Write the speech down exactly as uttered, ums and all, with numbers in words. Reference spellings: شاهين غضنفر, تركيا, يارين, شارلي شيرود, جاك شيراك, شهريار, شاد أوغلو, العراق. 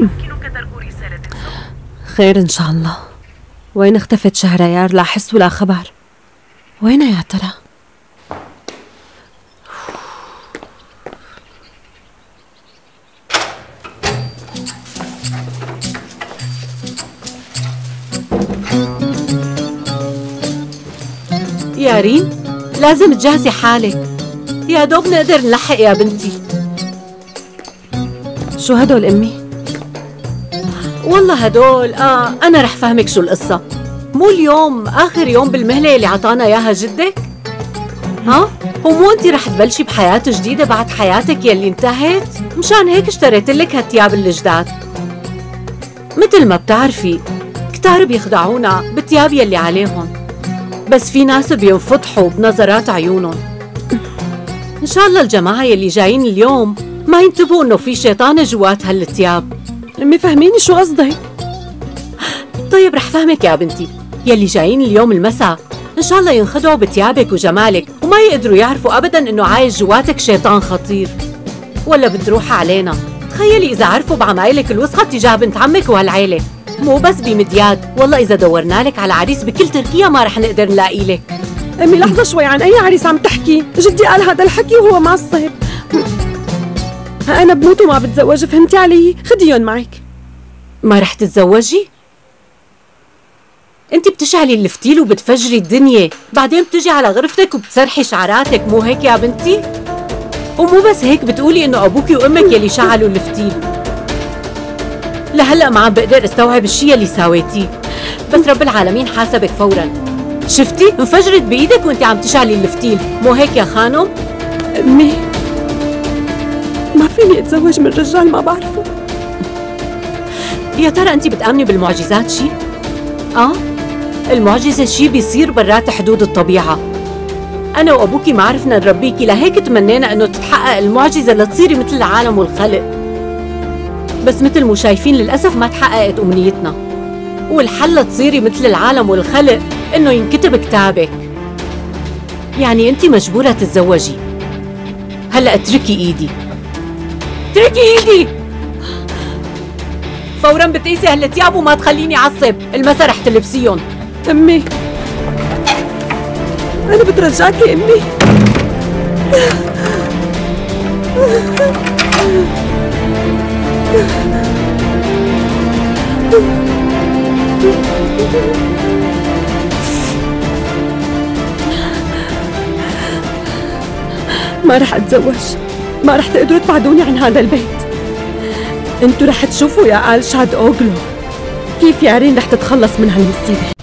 يمكنك ترك رسالة صوت. خير إن شاء الله. وين اختفت شهريار؟ لا حس ولا خبر. وين يا ترى؟ يارين لازم تجهزي حالك، يا دوب نقدر نلحق يا بنتي. شو هدول امي؟ والله هدول اه انا رح فهمك شو القصه. مو اليوم اخر يوم بالمهله اللي عطانا اياها جدك؟ ها؟ ومو انت رح تبلشي بحياه جديده بعد حياتك يلي انتهت؟ مشان هيك اشتريت لك هالثياب الجداد. مثل ما بتعرفي كتار بيخدعونا بالثياب يلي عليهم، بس في ناس بينفضحوا بنظرات عيونهم. ان شاء الله الجماعه يلي جايين اليوم ما ينتبهوا انه في شيطانه جوات هالثياب. امي فهميني شو قصدك؟ طيب رح فهمك يا بنتي. يلي جايين اليوم المساء ان شاء الله ينخدعوا بثيابك وجمالك وما يقدروا يعرفوا ابدا انه عايش جواتك شيطان خطير. ولا بتروح علينا. تخيلي اذا عرفوا بعمايلك الوسخه تجاه بنت عمك وهالعيله، مو بس بمدياد، والله إذا دورنا لك على عريس بكل تركيا ما رح نقدر نلاقي لك. أمي لحظة شوي، عن أي عريس عم تحكي؟ جدي قال هذا الحكي وهو معصب. أنا بموت وما بتزوج، فهمتي علي؟ خديهم معك. ما رح تتزوجي؟ أنت بتشعلي الفتيل وبتفجري الدنيا، بعدين بتجي على غرفتك وبتسرحي شعراتك، مو هيك يا بنتي؟ ومو بس هيك، بتقولي إنه أبوكي وأمك يلي شعلوا الفتيل. لهلا ما عم بقدر استوعب الشيء اللي ساويتيه، بس رب العالمين حاسبك فورا. شفتي؟ انفجرت بايدك وانت عم تشعلي الفتيل، مو هيك يا خانم؟ امي ما فيني اتزوج من رجال ما بعرفه. يا ترى انت بتامني بالمعجزات شيء؟ اه؟ المعجزه شيء بيصير برات حدود الطبيعه. انا وابوكي ما عرفنا نربيكي، لهيك تمنينا انه تتحقق المعجزه لتصيري مثل العالم والخلق. بس مثل ما شايفين للأسف ما تحققت أمنيتنا، والحل تصيري مثل العالم والخلق إنه ينكتب كتابك. يعني أنت مجبورة تتزوجي. هلأ اتركي إيدي، اتركي إيدي فوراً، بتقيسي هالتياب وما تخليني أعصب. المسا رح تلبسيهم. أمي أنا بترجاكي أمي. ما رح اتزوج، ما رح تقدروا تبعدوني عن هذا البيت. انتوا رح تشوفوا يا آل شاد أوغلو كيف يارين رح تتخلص من هالمصيبة.